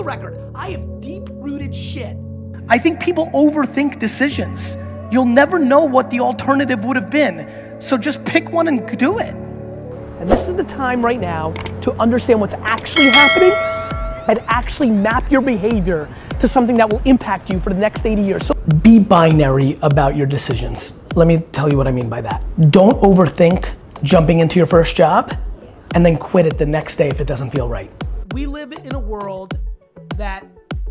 the record, I have deep-rooted shit. I think people overthink decisions. You'll never know what the alternative would have been. So just pick one and do it. And this is the time right now to understand what's actually happening and actually map your behavior to something that will impact you for the next 80 years. So be binary about your decisions. Let me tell you what I mean by that. Don't overthink jumping into your first job and then quit it the next day if it doesn't feel right. We live in a world that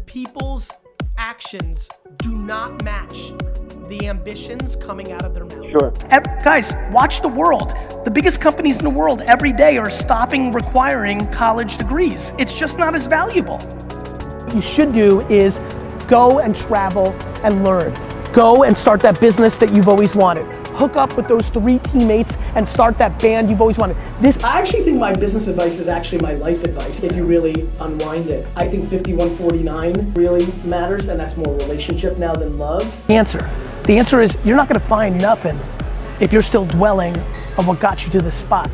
people's actions do not match the ambitions coming out of their mouth. Sure. Guys, watch the world. The biggest companies in the world every day are stopping requiring college degrees. It's just not as valuable. What you should do is go and travel and learn. Go and start that business that you've always wanted. Hook up with those 3 teammates and start that band you've always wanted. I actually think my business advice is actually my life advice if you really unwind it. I think 51-49 really matters, and that's more relationship now than love. The answer is you're not gonna find nothing if you're still dwelling on what got you to this spot.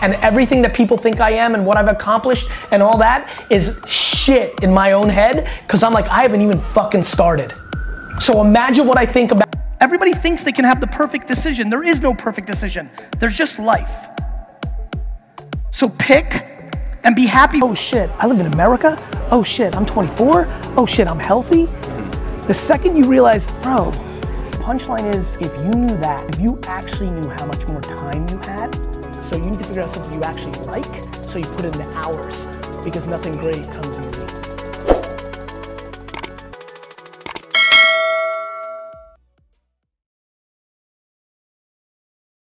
And everything that people think I am and what I've accomplished and all that is shit in my own head, because I'm like, I haven't even fucking started. So imagine what I think about. Everybody thinks they can have the perfect decision. There is no perfect decision. There's just life. So pick and be happy. Oh shit, I live in America. Oh shit, I'm 24. Oh shit, I'm healthy. The second you realize, bro, punchline is if you knew that, if you actually knew how much more time you had, so you need to figure out something you actually like, so you put in the hours, because nothing great comes in.